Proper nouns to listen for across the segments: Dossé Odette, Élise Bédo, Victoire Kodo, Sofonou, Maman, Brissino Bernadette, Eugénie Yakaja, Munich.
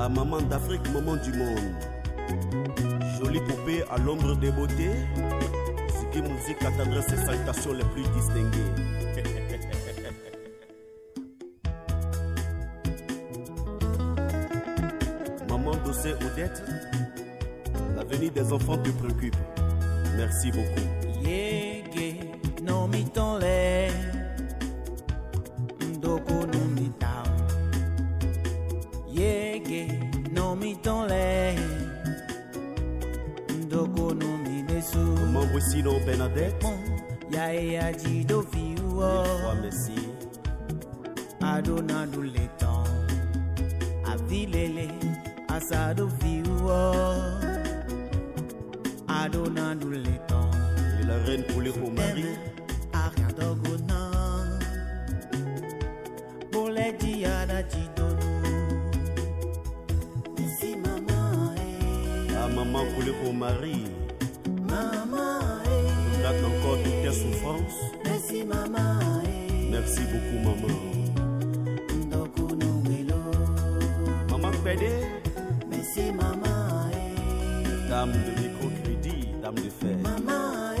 à maman d'Afrique, maman du monde. Jolie poupée à l'ombre des beautés, ce qui musique attendrait ses salutations les plus distinguées. Maman Dossé Odette, l'avenir des enfants te préoccupe. Merci beaucoup. Yégué, non mi tonlé, ndoko non mi tam. Yégué, non mi tonlé, ndoko non mi desu. Maman Brissino Bernadette, yae adi do fiou. Merci. Adonadou le temps, avilele, asado fiou. Adonadou le temps. Et la reine pour les romaris. Ariadogona. Pour les diana didonou. Merci maman. Ah maman pour les romaris. Maman. On date encore toutes tes souffrances. Merci maman. Merci beaucoup maman. Ndokono melo. Maman pédé. Merci maman. Dame de de faire. Maman,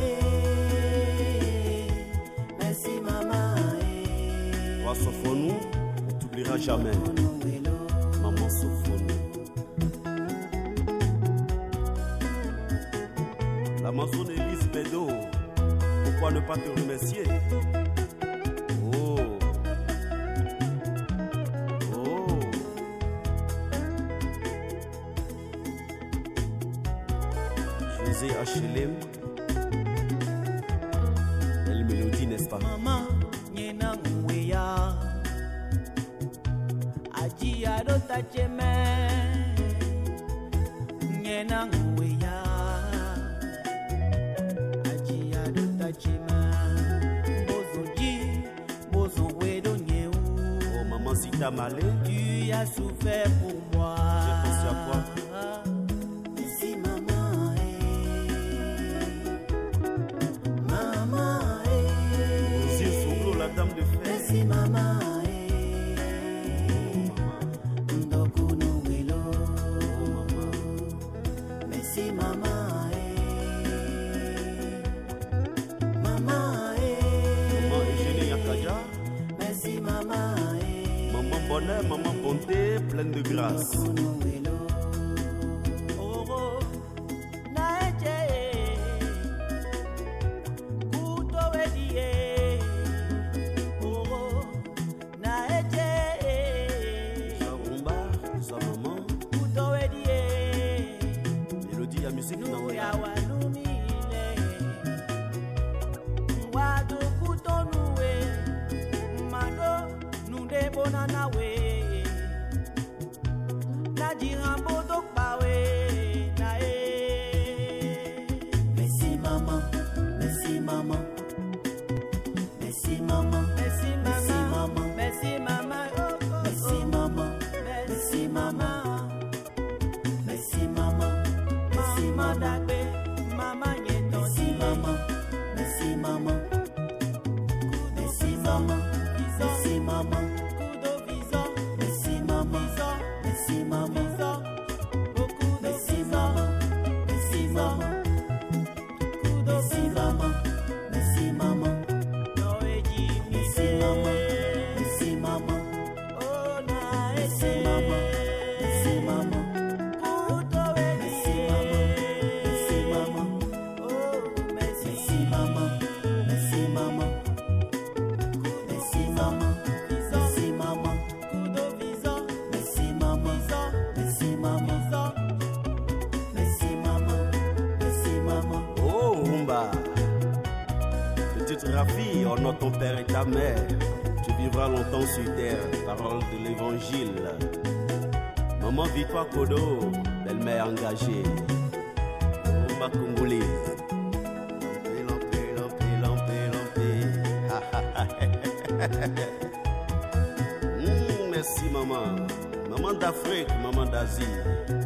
merci maman. Toi Sofonou, on t'oubliera jamais. Maman Sofonou. La maçon Élise Bédo, pourquoi ne pas te remercier? Oh, oh. HLM, belle mélodie, n'est-ce pas? Maman, Nena Mouya, Aji Adota Cheme, Nena Mouya, Aji Adota Cheme, Bozoji, Bozowedo Nyeu. Oh maman, si t'as mal, tu as souffert pour moi. J'ai pensé à quoi? Merci maman, ndokono melo. Merci maman, maman. Maman Eugénie Yakaja. Merci maman, maman bonheur, maman bonté, pleine de grâce. Maman Victoire Kodo, belle-mère engagée. Rumba congolais. Lampé, lampé, lampé, lampé, lampé. Merci maman. Maman d'Afrique, maman d'Asie.